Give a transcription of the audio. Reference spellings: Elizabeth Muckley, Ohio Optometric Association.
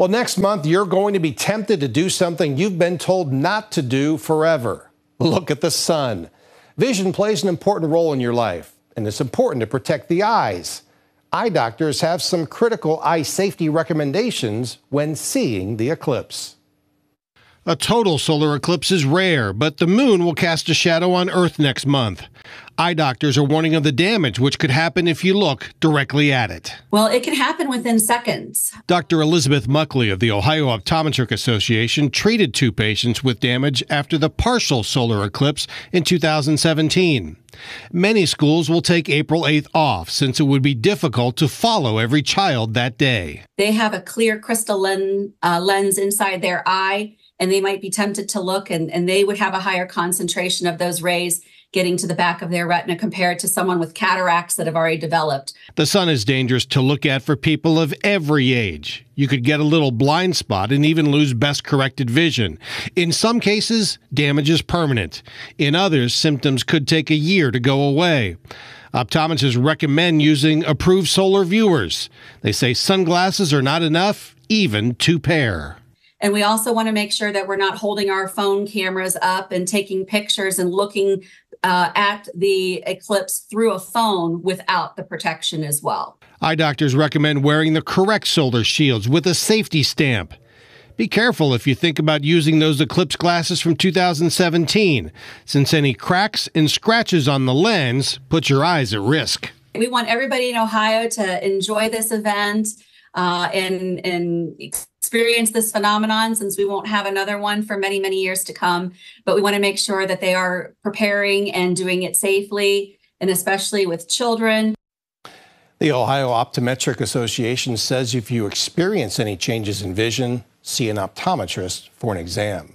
Well, next month, you're going to be tempted to do something you've been told not to do forever. Look at the sun. Vision plays an important role in your life, and it's important to protect the eyes. Eye doctors have some critical eye safety recommendations when seeing the eclipse. A total solar eclipse is rare, but the moon will cast a shadow on Earth next month. Eye doctors are warning of the damage which could happen if you look directly at it. Well, it can happen within seconds. Dr. Elizabeth Muckley of the Ohio Optometric Association treated two patients with damage after the partial solar eclipse in 2017. Many schools will take April 8th off since it would be difficult to follow every child that day. They have a clear crystalline lens inside their eye, and they might be tempted to look, and they would have a higher concentration of those rays getting to the back of their retina compared to someone with cataracts that have already developed. The sun is dangerous to look at for people of every age. You could get a little blind spot and even lose best corrected vision. In some cases, damage is permanent. In others, symptoms could take a year to go away. Optometrists recommend using approved solar viewers. They say sunglasses are not enough, even two pair. And we also want to make sure that we're not holding our phone cameras up and taking pictures and looking at the eclipse through a phone without the protection as well. Eye doctors recommend wearing the correct solar shields with a safety stamp. Be careful if you think about using those eclipse glasses from 2017, since any cracks and scratches on the lens put your eyes at risk. We want everybody in Ohio to enjoy this event and experience this phenomenon, since we won't have another one for many, many years to come. But we want to make sure that they are preparing and doing it safely, and especially with children. The Ohio Optometric Association says if you experience any changes in vision, see an optometrist for an exam.